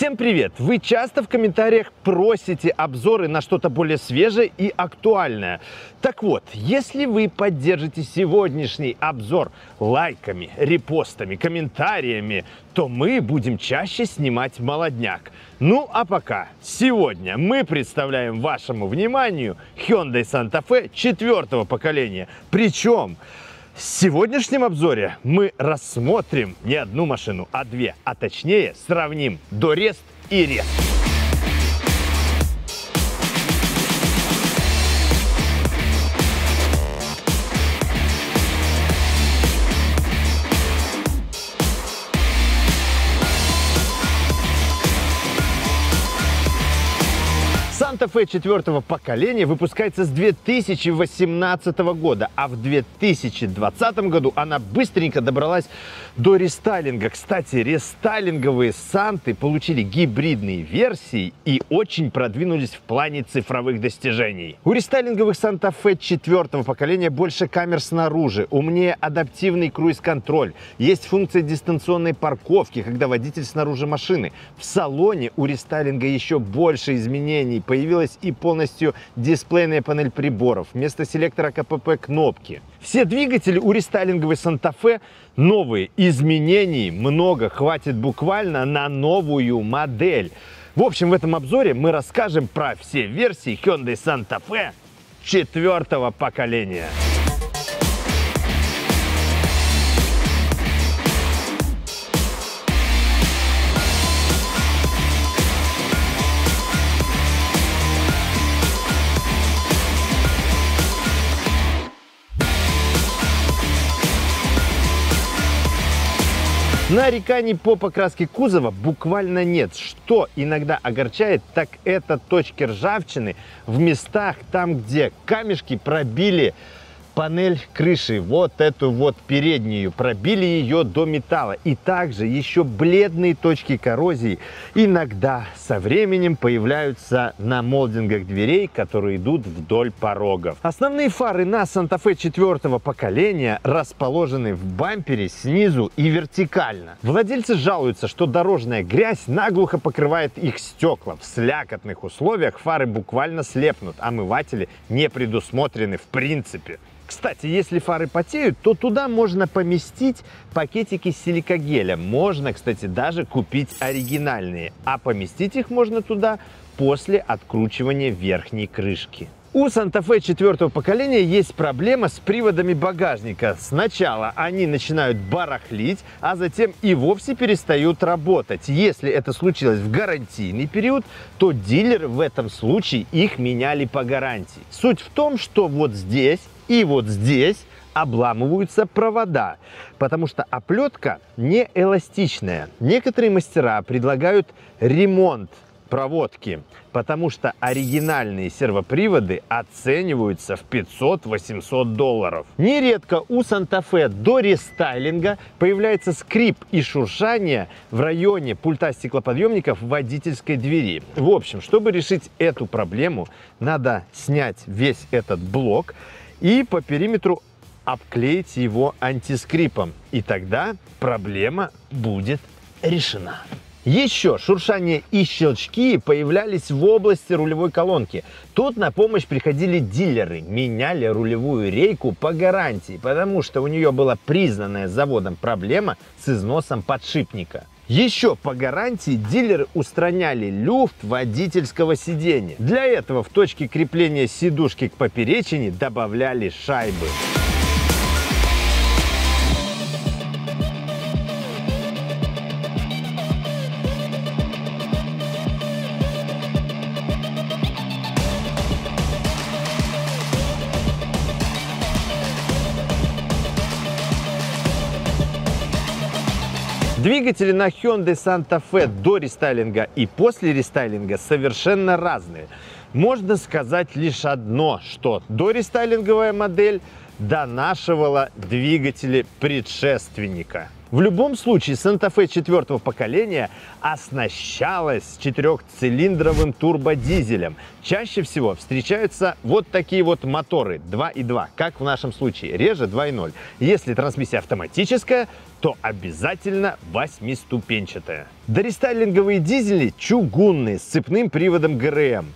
Всем привет! Вы часто в комментариях просите обзоры на что-то более свежее и актуальное. Так вот, если вы поддержите сегодняшний обзор лайками, репостами, комментариями, то мы будем чаще снимать молодняк. Ну а пока, сегодня мы представляем вашему вниманию Hyundai Santa Fe 4-го поколения. Причем в сегодняшнем обзоре мы рассмотрим не одну машину, а две, а точнее сравним дорест и рест. Santa Fe 4-го поколения выпускается с 2018 года, а в 2020 году она быстренько добралась до рестайлинга. Кстати, рестайлинговые Санты получили гибридные версии и очень продвинулись в плане цифровых достижений. У рестайлинговых Santa Fe 4-го поколения больше камер снаружи, умнее адаптивный круиз-контроль, есть функция дистанционной парковки, когда водитель снаружи машины. В салоне у рестайлинга еще больше изменений. Появилась и полностью дисплейная панель приборов, вместо селектора КПП кнопки. Все двигатели у рестайлинговой Santa Fe новые, изменений много, хватит буквально на новую модель. В общем, в этом обзоре мы расскажем про все версии Hyundai Santa Fe 4-го поколения. Нареканий по покраске кузова буквально нет. Что иногда огорчает, так это точки ржавчины в местах, там, где камешки пробили панель крыши, вот эту вот переднюю, пробили ее до металла. И также еще бледные точки коррозии иногда со временем появляются на молдингах дверей, которые идут вдоль порогов. Основные фары на Santa Fe 4-го поколения расположены в бампере снизу и вертикально. Владельцы жалуются, что дорожная грязь наглухо покрывает их стекла. В слякотных условиях фары буквально слепнут, омыватели не предусмотрены в принципе. Кстати, если фары потеют, то туда можно поместить пакетики силикагеля. Можно, кстати, даже купить оригинальные, а поместить их можно туда после откручивания верхней крышки. У Santa Fe 4-го поколения есть проблема с приводами багажника. Сначала они начинают барахлить, а затем и вовсе перестают работать. Если это случилось в гарантийный период, то дилеры в этом случае их меняли по гарантии. Суть в том, что вот здесь и вот здесь обламываются провода, потому что оплетка не эластичная. Некоторые мастера предлагают ремонт проводки, потому что оригинальные сервоприводы оцениваются в $500–800. Нередко у Santa Fe до рестайлинга появляется скрип и шуршание в районе пульта стеклоподъемников водительской двери. В общем, чтобы решить эту проблему, надо снять весь этот блок и по периметру обклеить его антискрипом, и тогда проблема будет решена. Еще шуршание и щелчки появлялись в области рулевой колонки. Тут на помощь приходили дилеры, меняли рулевую рейку по гарантии, потому что у нее была признанная заводом проблема с износом подшипника. Еще по гарантии дилеры устраняли люфт водительского сидения. Для этого в точке крепления сидушки к поперечине добавляли шайбы. Двигатели на Hyundai Santa Fe до рестайлинга и после рестайлинга совершенно разные. Можно сказать лишь одно, что дорестайлинговая модель донашивала двигатели предшественника. В любом случае, Santa Fe 4-го поколения оснащалась 4-цилиндровым турбодизелем. Чаще всего встречаются вот такие вот моторы 2.2, как в нашем случае, реже 2.0. Если трансмиссия автоматическая, то обязательно 8-ступенчатая. Дорестайлинговые дизели чугунные с цепным приводом ГРМ.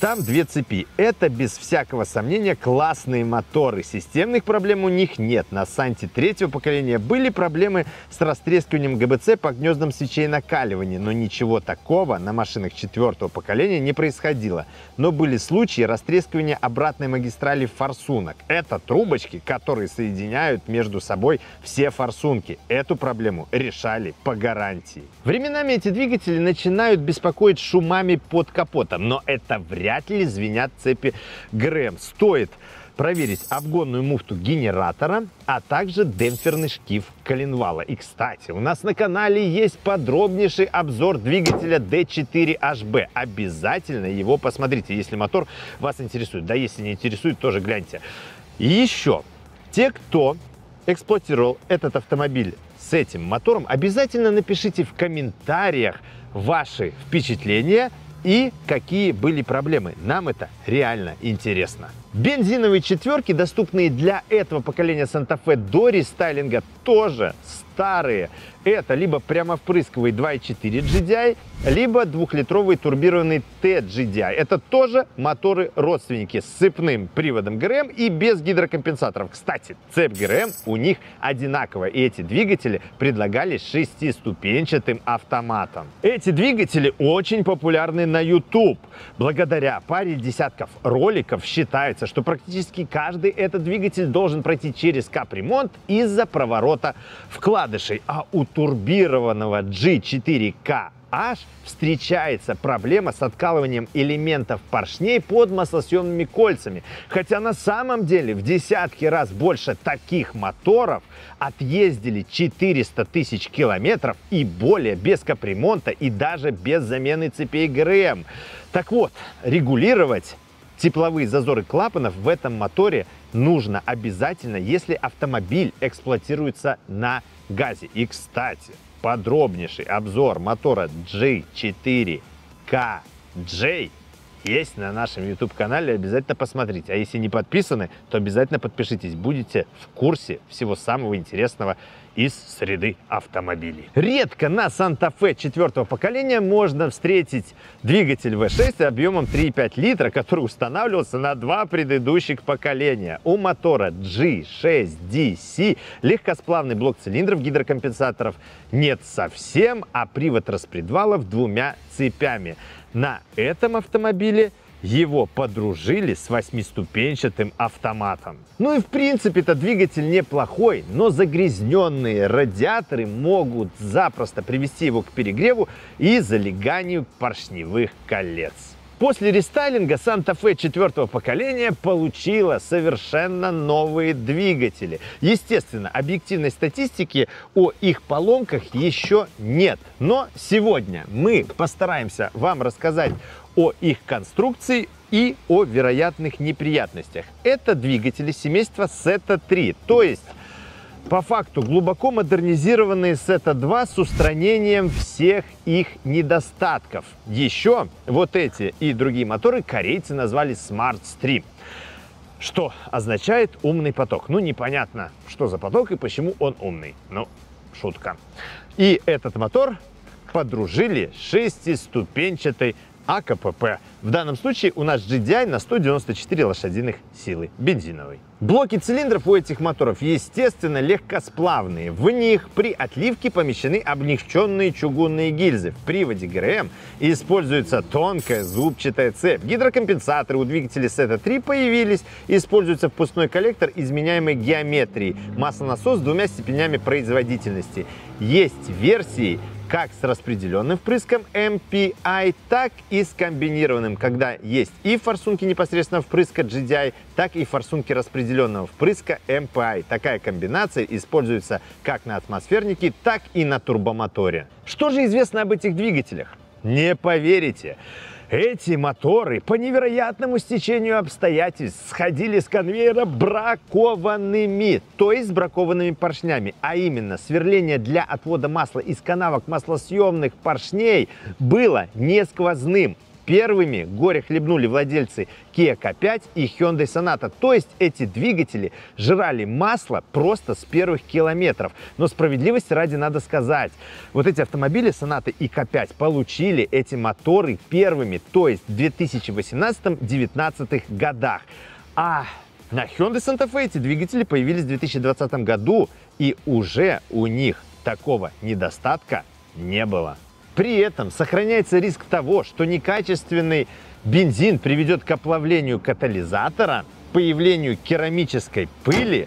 Там две цепи. Это, без всякого сомнения, классные моторы. Системных проблем у них нет. На Санте 3-го поколения были проблемы с растрескиванием ГБЦ по гнездам свечей накаливания, но ничего такого на машинах 4-го поколения не происходило. Но были случаи растрескивания обратной магистрали форсунок. Это трубочки, которые соединяют между собой все форсунки. Эту проблему решали по гарантии. Временами эти двигатели начинают беспокоить шумами под капотом, но это вряд ли. Звенят цепи ГРМ. Стоит проверить обгонную муфту генератора, а также демпферный шкив коленвала. И, кстати, у нас на канале есть подробнейший обзор двигателя D4HB. Обязательно его посмотрите, если мотор вас интересует. Да, если не интересует, тоже гляньте. И еще, те, кто эксплуатировал этот автомобиль с этим мотором, обязательно напишите в комментариях ваши впечатления и какие были проблемы. Нам это реально интересно. Бензиновые четверки, доступные для этого поколения Santa Fe до рестайлинга, тоже старые. Это либо прямовпрысковый 2.4 GDI, либо двухлитровый турбированный T-GDI. Это тоже моторы-родственники с цепным приводом ГРМ и без гидрокомпенсаторов. Кстати, цепь ГРМ у них одинаковая, и эти двигатели предлагались 6-ступенчатым автоматом. Эти двигатели очень популярны на YouTube. Благодаря паре десятков роликов считается, что практически каждый этот двигатель должен пройти через капремонт из-за проворота вкладышей. А у турбированного G4KH встречается проблема с откалыванием элементов поршней под маслосъемными кольцами. Хотя на самом деле в десятки раз больше таких моторов отъездили 400 тысяч километров и более без капремонта и даже без замены цепей ГРМ. Так вот, регулировать тепловые зазоры клапанов в этом моторе нужно обязательно, если автомобиль эксплуатируется на газе. И, кстати, подробнейший обзор мотора G4KJ есть на нашем YouTube-канале, обязательно посмотрите. А если не подписаны, то обязательно подпишитесь, будете в курсе всего самого интересного из среды автомобилей. Редко на Santa Fe 4-го поколения можно встретить двигатель V6 объемом 3,5 литра, который устанавливался на два предыдущих поколения. У мотора G6DC легкосплавный блок цилиндров, гидрокомпенсаторов нет совсем, а привод распредвалов двумя цепями. На этом автомобиле его подружили с 8-ступенчатым автоматом. Ну и в принципе-то двигатель неплохой, но загрязненные радиаторы могут запросто привести его к перегреву и залеганию поршневых колец. После рестайлинга Santa Fe 4-го поколения получила совершенно новые двигатели. Естественно, объективной статистики о их поломках еще нет. Но сегодня мы постараемся вам рассказать о их конструкции и о вероятных неприятностях. Это двигатели семейства Сета-3, то есть по факту глубоко модернизированные Сета-2 с устранением всех их недостатков. Еще вот эти и другие моторы корейцы назвали SmartStream, что означает «умный поток». Ну, непонятно, что за поток и почему он умный. Ну, шутка. И этот мотор подружили 6-ступенчатой АКПП. В данном случае у нас GDI на 194 лошадиных силы, бензиновый. Блоки цилиндров у этих моторов, естественно, легкосплавные. В них при отливке помещены облегченные чугунные гильзы. В приводе ГРМ используется тонкая зубчатая цепь. Гидрокомпенсаторы у двигателей Сета-3 появились. Используется впускной коллектор изменяемой геометрии. Маслонасос с двумя степенями производительности. Есть версии как с распределенным впрыском MPI, так и с комбинированным, когда есть и форсунки непосредственно впрыска GDI, так и форсунки распределенного впрыска MPI. Такая комбинация используется как на атмосфернике, так и на турбомоторе. Что же известно об этих двигателях? Не поверите! Эти моторы по невероятному стечению обстоятельств сходили с конвейера бракованными, то есть с бракованными поршнями. А именно, сверление для отвода масла из канавок маслосъемных поршней было не сквозным. Первыми горе хлебнули владельцы Kia K5 и Hyundai Sonata. То есть эти двигатели жрали масло просто с первых километров. Но справедливости ради надо сказать, вот эти автомобили Sonata и K5 получили эти моторы первыми, то есть в 2018-2019 годах. А на Hyundai Santa Fe эти двигатели появились в 2020 году, и уже у них такого недостатка не было. При этом сохраняется риск того, что некачественный бензин приведет к оплавлению катализатора, появлению керамической пыли,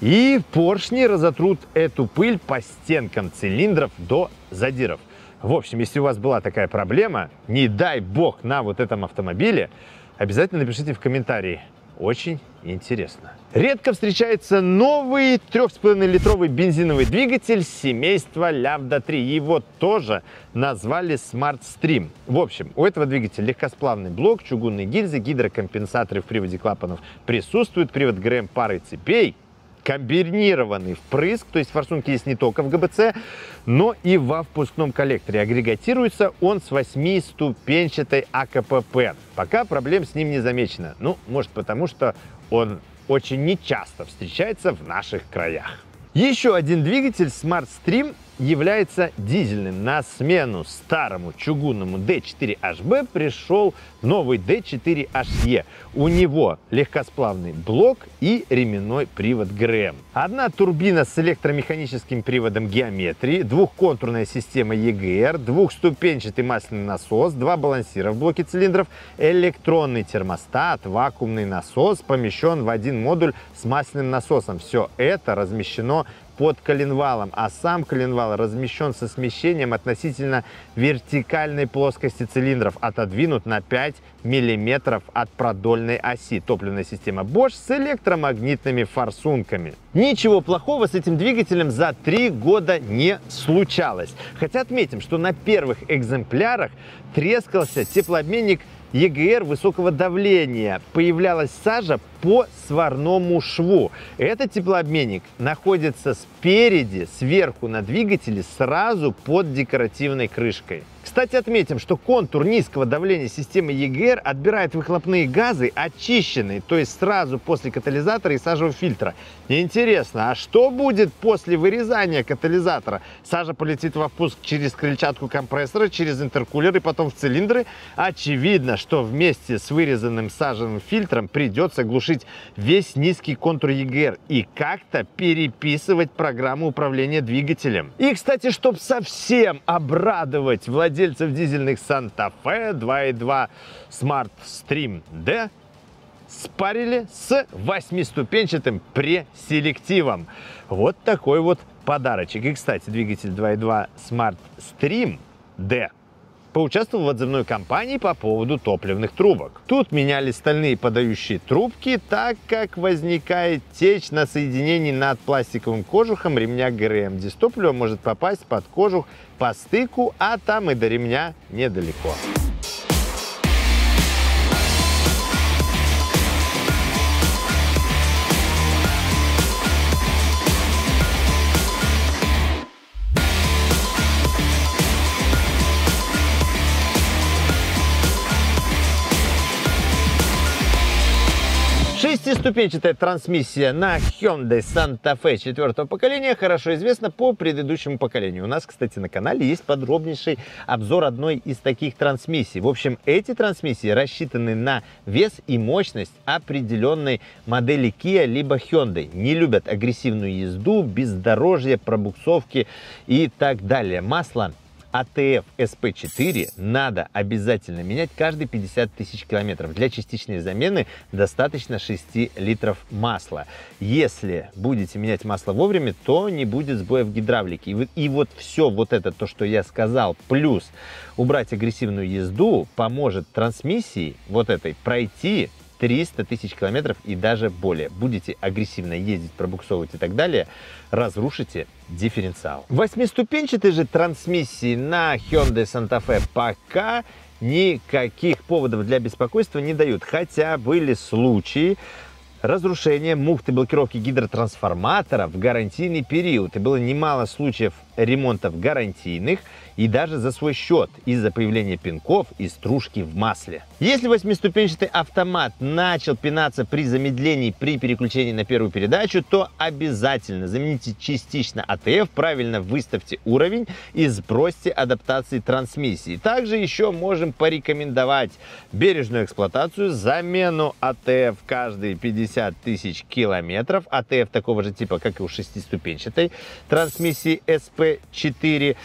и поршни разотрут эту пыль по стенкам цилиндров до задиров. В общем, если у вас была такая проблема, не дай бог на вот этом автомобиле, обязательно напишите в комментарии. Очень интересно. Редко встречается новый 3,5-литровый бензиновый двигатель семейства Ламбда-3. Его тоже назвали SmartStream. В общем, у этого двигателя легкосплавный блок, чугунные гильзы, гидрокомпенсаторы в приводе клапанов присутствуют, привод ГРМ парой цепей, комбинированный впрыск, то есть форсунки есть не только в ГБЦ, но и во впускном коллекторе. Агрегатируется он с 8-ступенчатой АКПП. Пока проблем с ним не замечено. Ну, может, потому что он очень нечасто встречается в наших краях. Еще один двигатель SmartStream является дизельным. На смену старому чугунному D4HB пришел новый D4HE. У него легкосплавный блок и ременной привод ГРМ. Одна турбина с электромеханическим приводом геометрии, двухконтурная система EGR, двухступенчатый масляный насос, два балансира в блоке цилиндров, электронный термостат, вакуумный насос помещен в один модуль с масляным насосом. Все это размещено под коленвалом, а сам коленвал размещен со смещением относительно вертикальной плоскости цилиндров, отодвинут на 5 мм от продольной оси. Топливная система Bosch с электромагнитными форсунками. Ничего плохого с этим двигателем за 3 года не случалось. Хотя отметим, что на первых экземплярах трескался теплообменник EGR высокого давления, появлялась сажа по сварному шву. Этот теплообменник находится спереди, сверху на двигателе, сразу под декоративной крышкой. Кстати, отметим, что контур низкого давления системы EGR отбирает выхлопные газы, очищенные, то есть сразу после катализатора и сажевого фильтра. Интересно, а что будет после вырезания катализатора? Сажа полетит во впуск через крыльчатку компрессора, через интеркулер и потом в цилиндры. Очевидно, что вместе с вырезанным сажевым фильтром придется глушить весь низкий контур EGR и как-то переписывать программу управления двигателем. И, кстати, чтобы совсем обрадовать владельцев дизельных Santa Fe, 2.2 SmartStream D спарили с 8-ступенчатым преселективом. Вот такой вот подарочек. И, кстати, двигатель 2.2 SmartStream D поучаствовал в отзывной кампании по поводу топливных трубок. Тут меняли стальные подающие трубки, так как возникает течь на соединении над пластиковым кожухом ремня ГРМ. Дистопливо может попасть под кожух по стыку, а там и до ремня недалеко. Шестиступенчатая трансмиссия на Hyundai Santa Fe 4-го поколения хорошо известна по предыдущему поколению. У нас, кстати, на канале есть подробнейший обзор одной из таких трансмиссий. В общем, эти трансмиссии рассчитаны на вес и мощность определенной модели Kia либо Hyundai. Не любят агрессивную езду, бездорожье, пробуксовки и так далее. Масло АТФ SP4 надо обязательно менять каждые 50 тысяч километров. Для частичной замены достаточно 6 литров масла. Если будете менять масло вовремя, то не будет сбоев гидравлики. И вот все вот это, то, что я сказал, плюс убрать агрессивную езду, поможет трансмиссии вот этой пройти 300 тысяч километров и даже более. Будете агрессивно ездить, пробуксовывать и так далее, разрушите дифференциал. Восьмиступенчатой же трансмиссии на Hyundai Santa Fe пока никаких поводов для беспокойства не дают. Хотя были случаи разрушения муфты блокировки гидротрансформатора в гарантийный период. И было немало случаев ремонтов гарантийных и даже за свой счет из-за появления пинков и стружки в масле. Если восьмиступенчатый автомат начал пинаться при замедлении при переключении на первую передачу, то обязательно замените частично АТФ, правильно выставьте уровень и сбросьте адаптации трансмиссии. Также еще можем порекомендовать бережную эксплуатацию, замену АТФ каждые 50 тысяч километров. АТФ такого же типа, как и у шестиступенчатой трансмиссии SP4.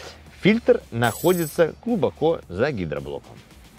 Фильтр находится глубоко за гидроблоком.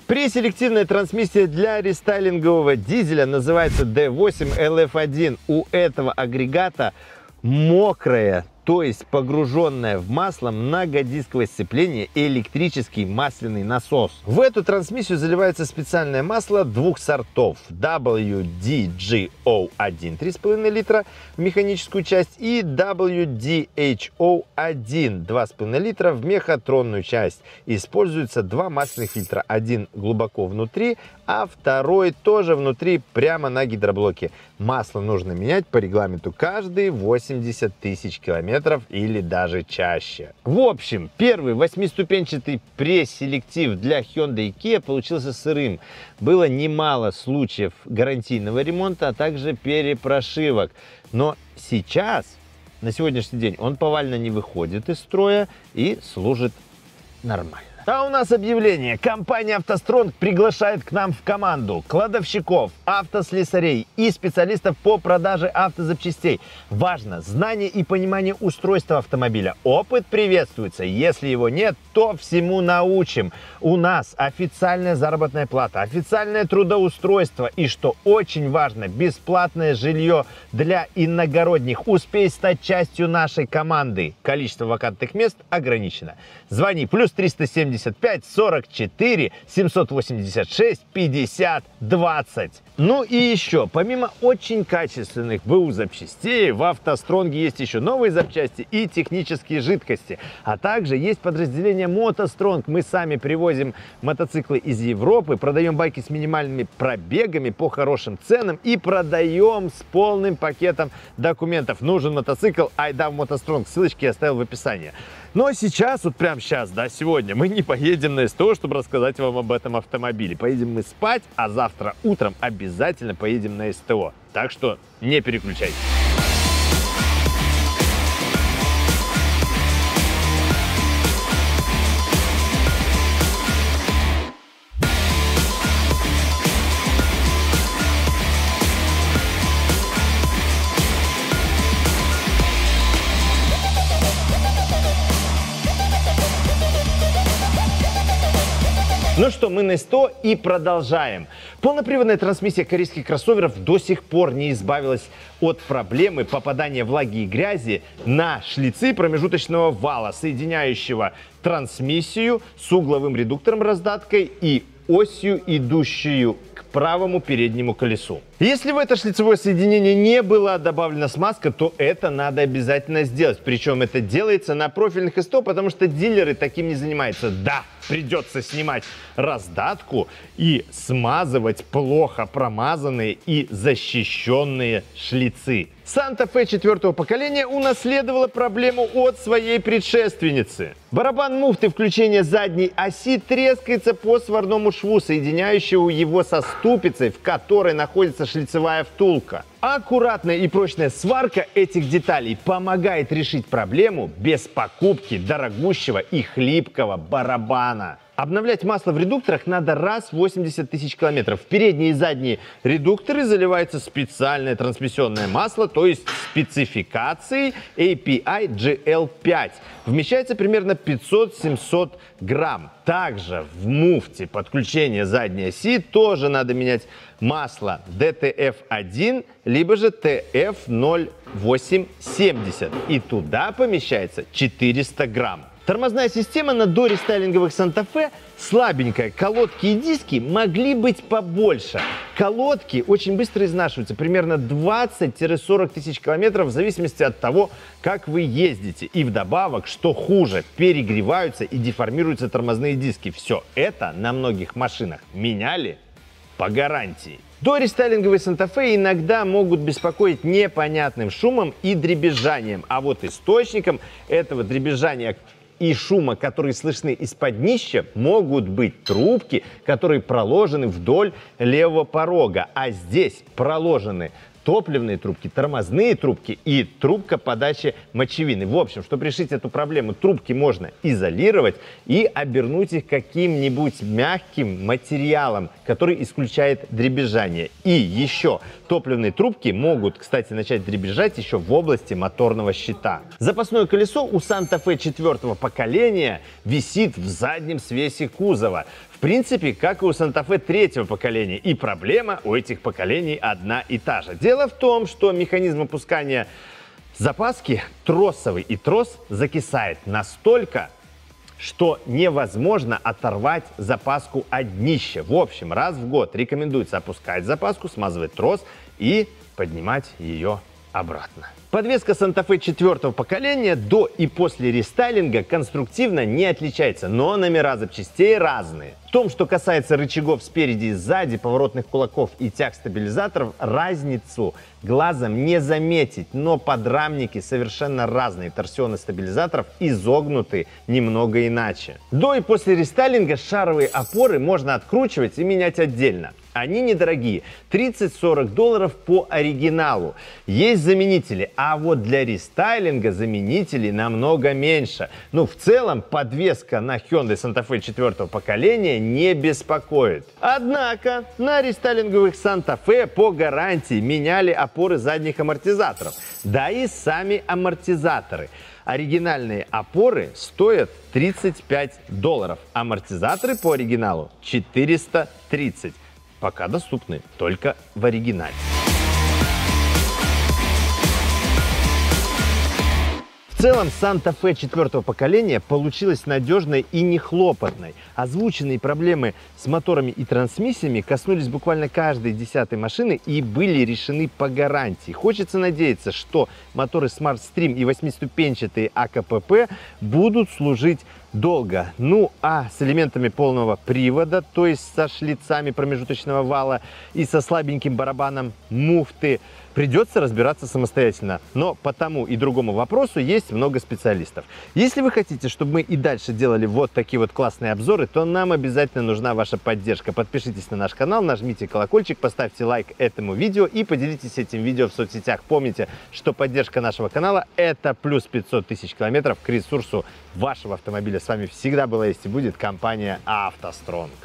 Преселективная трансмиссия для рестайлингового дизеля называется D8LF1. У этого агрегата мокрая, то есть погруженное в масло многодисковое сцепление и электрический масляный насос. В эту трансмиссию заливается специальное масло двух сортов: WDGO1 3,5 литра в механическую часть и WDHO1 2,5 литра в мехатронную часть. Используются два масляных фильтра, один глубоко внутри, а второй тоже внутри, прямо на гидроблоке. Масло нужно менять по регламенту каждые 80 тысяч километров или даже чаще. В общем, первый восьмиступенчатый пресс-селектив для Hyundai и Kia получился сырым. Было немало случаев гарантийного ремонта, а также перепрошивок. Но сейчас, на сегодняшний день, он повально не выходит из строя и служит нормально. А у нас объявление. Компания «АвтоСтронг» приглашает к нам в команду кладовщиков, автослесарей и специалистов по продаже автозапчастей. Важно знание и понимание устройства автомобиля. Опыт приветствуется. Если его нет, то всему научим. У нас официальная заработная плата, официальное трудоустройство и, что очень важно, бесплатное жилье для иногородних. Успей стать частью нашей команды. Количество вакантных мест ограничено. Звони +375 44 786 50 20. Ну и еще, помимо очень качественных БУ запчастей, в «АвтоСтронге» есть еще новые запчасти и технические жидкости. А также есть подразделение «МотоСтронг». Мы сами привозим мотоциклы из Европы, продаем байки с минимальными пробегами по хорошим ценам и продаем с полным пакетом документов. Нужен мотоцикл — айда в «МотоСтронг». Ссылочки я оставил в описании. Но сейчас, вот прямо сейчас, да, сегодня, мы не поедем на СТО, чтобы рассказать вам об этом автомобиле. Поедем мы спать, а завтра утром обязательно поедем на СТО. Так что не переключайтесь. Ну что, мы на СТО и продолжаем. Полноприводная трансмиссия корейских кроссоверов до сих пор не избавилась от проблемы попадания влаги и грязи на шлицы промежуточного вала, соединяющего трансмиссию с угловым редуктором-раздаткой и осью, идущую к правому переднему колесу. Если в это шлицевое соединение не была добавлена смазка, то это надо обязательно сделать. Причем это делается на профильных СТО, потому что дилеры таким не занимаются. Да, придется снимать раздатку и смазывать плохо промазанные и защищенные шлицы. Santa Fe 4-го поколения унаследовала проблему от своей предшественницы. Барабан муфты включения задней оси трескается по сварному шву, соединяющему его со ступицей, в которой находится шлицевая втулка. Аккуратная и прочная сварка этих деталей помогает решить проблему без покупки дорогущего и хлипкого барабана. Обновлять масло в редукторах надо раз в 80 тысяч километров. В передние и задние редукторы заливается специальное трансмиссионное масло, то есть спецификации API GL5. Вмещается примерно 500-700 грамм. Также в муфте подключения задней оси тоже надо менять масло DTF1, либо же TF0870. И туда помещается 400 грамм. Тормозная система на дорестайлинговых Santa Fe слабенькая, колодки и диски могли быть побольше. Колодки очень быстро изнашиваются, примерно 20-40 тысяч километров, в зависимости от того, как вы ездите. И вдобавок, что хуже, перегреваются и деформируются тормозные диски. Все это на многих машинах меняли по гарантии. Дорестайлинговые Santa Fe иногда могут беспокоить непонятным шумом и дребезжанием, а вот источником этого дребезжания и шума, которые слышны из-под днища, могут быть трубки, которые проложены вдоль левого порога. А здесь проложены топливные трубки, тормозные трубки и трубка подачи мочевины. В общем, чтобы решить эту проблему, трубки можно изолировать и обернуть их каким-нибудь мягким материалом, который исключает дребезжание. И еще топливные трубки могут, кстати, начать дребезжать еще в области моторного щита. Запасное колесо у Santa Fe 4-го поколения висит в заднем свесе кузова. В принципе, как и у Santa Fe 3-го поколения. И проблема у этих поколений одна и та же. Дело в том, что механизм опускания запаски тросовый, и трос закисает настолько, что невозможно оторвать запаску от днища. В общем, раз в год рекомендуется опускать запаску, смазывать трос и поднимать ее обратно. Подвеска Santa Fe 4-го поколения до и после рестайлинга конструктивно не отличается, но номера запчастей разные. В том, что касается рычагов спереди и сзади, поворотных кулаков и тяг стабилизаторов, разницу глазом не заметить, но подрамники совершенно разные, торсионы стабилизаторов изогнуты немного иначе. До и после рестайлинга шаровые опоры можно откручивать и менять отдельно. Они недорогие, $30-40 по оригиналу. Есть заменители, а вот для рестайлинга заменителей намного меньше. Ну, в целом, подвеска на Hyundai Santa Fe 4-го поколения не беспокоит. Однако на рестайлинговых Santa Fe по гарантии меняли опоры задних амортизаторов, да и сами амортизаторы. Оригинальные опоры стоят $35, амортизаторы по оригиналу $430. Пока доступны только в оригинале. В целом, Santa Fe 4-го поколения получилась надежной и нехлопотной. Озвученные проблемы с моторами и трансмиссиями коснулись буквально каждой 10-й машины и были решены по гарантии. Хочется надеяться, что моторы SmartStream и 8-ступенчатые АКПП будут служить долго. Ну а с элементами полного привода, то есть со шлицами промежуточного вала и со слабеньким барабаном муфты, придется разбираться самостоятельно. Но по тому и другому вопросу есть много специалистов. Если вы хотите, чтобы мы и дальше делали вот такие вот классные обзоры, то нам обязательно нужна ваша поддержка. Подпишитесь на наш канал, нажмите колокольчик, поставьте лайк этому видео и поделитесь этим видео в соцсетях. Помните, что поддержка нашего канала — это плюс 500 тысяч километров к ресурсу вашего автомобиля. С вами всегда была, есть и будет компания «АвтоСтронг».